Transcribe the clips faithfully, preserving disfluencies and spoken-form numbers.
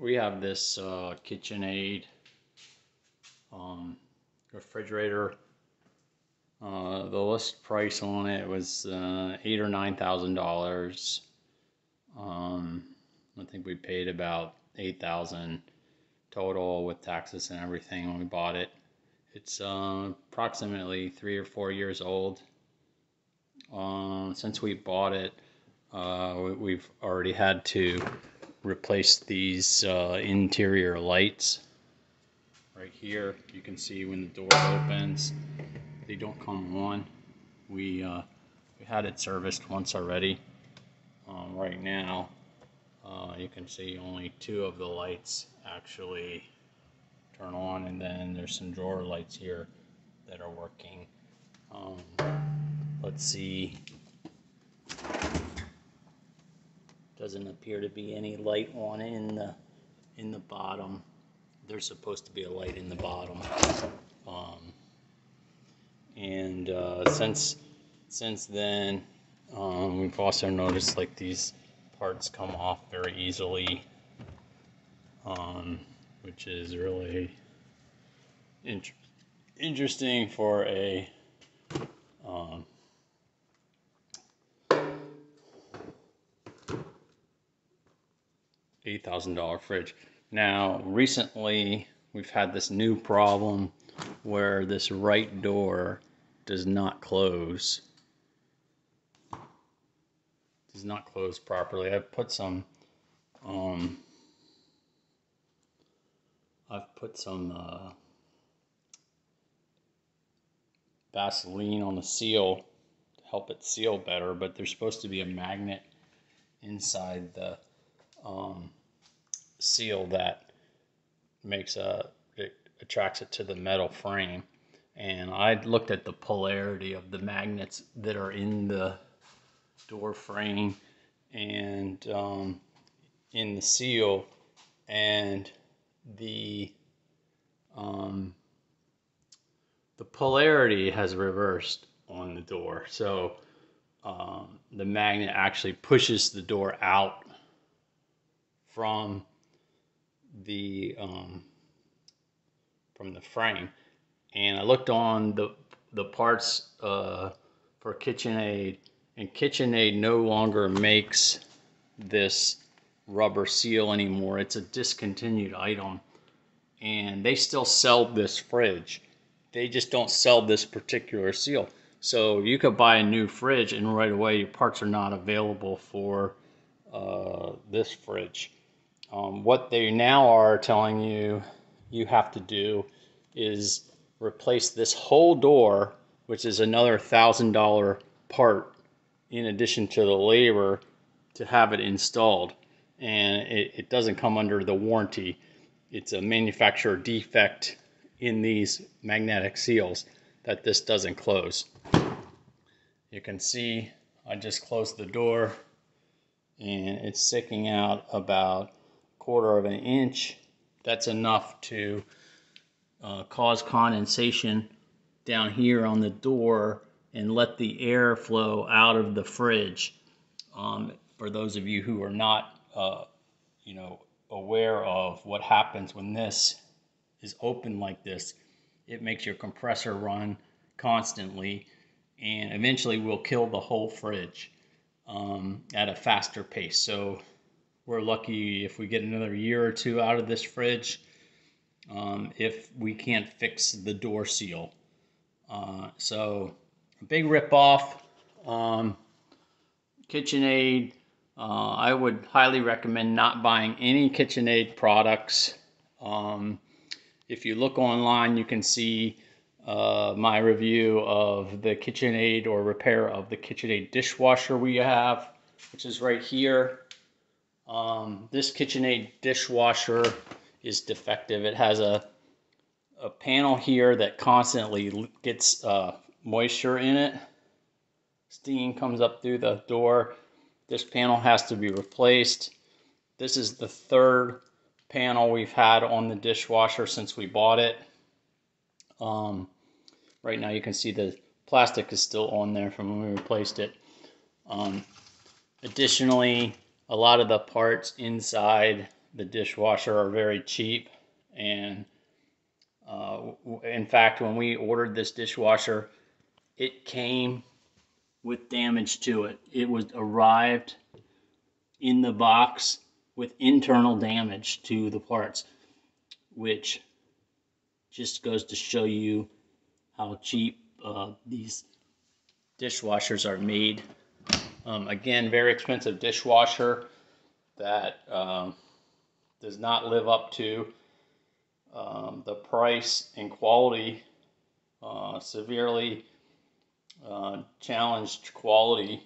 we have this uh, KitchenAid um, refrigerator. Uh, the list price on it was uh, eight or nine thousand dollars. Um, I think we paid about eight thousand total with taxes and everything when we bought it. It's uh, approximately three or four years old. Um, since we bought it, uh, we've already had to replace these uh, interior lights. Right here, you can see when the door opens, they don't come on. We uh, we had it serviced once already. Um, right now, uh, you can see only two of the lights actually turn on, and then there's some drawer lights here that are working. Um, let's see. Doesn't appear to be any light on in the in the bottom. There's supposed to be a light in the bottom. Um, and uh, since since then um, we've also noticed like these parts come off very easily, um, which is really in interesting for a um, eight thousand dollar fridge. Now recently we've had this new problem where this right door does not close. Does not close properly. I've put some um I've put some uh, Vaseline on the seal to help it seal better, but there's supposed to be a magnet inside the um, seal that makes a it attracts it to the metal frame. And I looked at the polarity of the magnets that are in the door frame and um, in the seal, and the um, the polarity has reversed on the door, so um, the magnet actually pushes the door out from the um, from the frame. And I looked on the the parts uh, for KitchenAid, and KitchenAid no longer makes this rubber seal anymore. It's a discontinued item, and they still sell this fridge. They just don't sell this particular seal. So you could buy a new fridge and right away your parts are not available for uh, this fridge. Um, what they now are telling you you have to do is replace this whole door, which is another thousand dollar part in addition to the labor to have it installed. And it, it doesn't come under the warranty. It's a manufacturer defect in these magnetic seals that this doesn't close. You can see I just closed the door and it's sticking out about a quarter of an inch. That's enough to uh, cause condensation down here on the door and let the air flow out of the fridge. Um, for those of you who are not Uh, you know, aware of what happens when this is open like this, it makes your compressor run constantly and eventually will kill the whole fridge um, at a faster pace. So we're lucky if we get another year or two out of this fridge um, if we can't fix the door seal. Uh, so a big ripoff. Um, KitchenAid, Uh, I would highly recommend not buying any KitchenAid products. Um, if you look online, you can see uh, my review of the KitchenAid or repair of the KitchenAid dishwasher we have, which is right here. Um, this KitchenAid dishwasher is defective. It has a, a panel here that constantly gets uh, moisture in it. Steam comes up through the door. This panel has to be replaced. This is the third panel we've had on the dishwasher since we bought it. Um, right now you can see the plastic is still on there from when we replaced it. Um, additionally, a lot of the parts inside the dishwasher are very cheap, and uh, in fact, when we ordered this dishwasher, it came with damage to it. It was arrived in the box with internal damage to the parts, which just goes to show you how cheap uh, these dishwashers are made. Um, again, very expensive dishwasher that um, does not live up to um, the price and quality, uh, severely uh, challenged quality,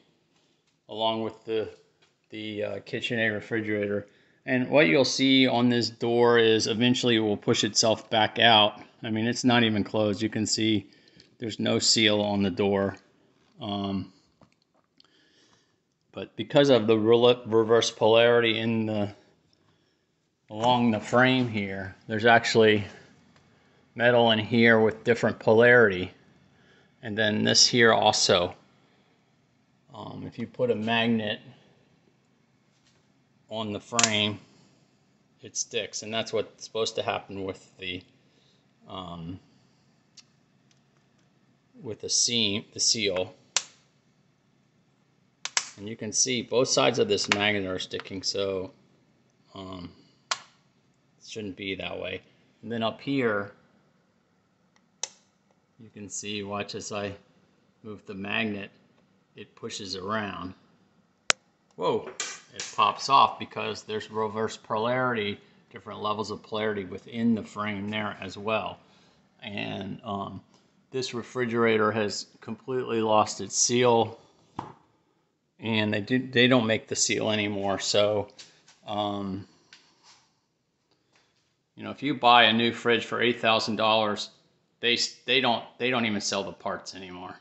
along with the, the uh, KitchenAid refrigerator. And what you'll see on this door is eventually it will push itself back out. I mean, it's not even closed. You can see there's no seal on the door. Um, but because of the reverse polarity in the along the frame here, there's actually metal in here with different polarity. And then this here also. Um, if you put a magnet on the frame, it sticks, and that's what's supposed to happen with the um, with the seam, the seal. And you can see both sides of this magnet are sticking, so um, it shouldn't be that way. And then up here, you can see, watch as I move the magnet, it pushes around. Whoa! It pops off because there's reverse polarity, different levels of polarity within the frame there as well. And um, this refrigerator has completely lost its seal, and they do they don't make the seal anymore. So, um, you know, if you buy a new fridge for eight thousand dollars, they they don't they don't even sell the parts anymore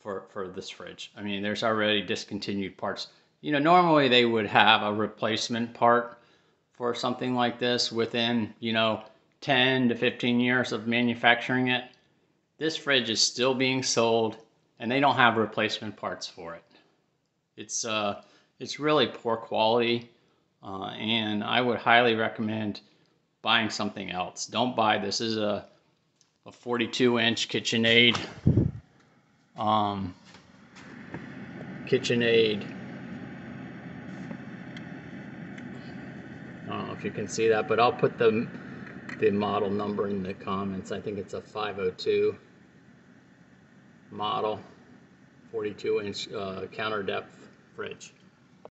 for for this fridge. I mean, there's already discontinued parts. You know, normally they would have a replacement part for something like this within, you know, ten to fifteen years of manufacturing it. This fridge is still being sold, and they don't have replacement parts for it. It's uh, it's really poor quality, uh, and I would highly recommend buying something else. Don't buy this. This is a a forty-two inch KitchenAid. Um, KitchenAid. I don't know if you can see that, but I'll put the, the model number in the comments. I think it's a five oh two model, forty-two inch uh, counter depth fridge.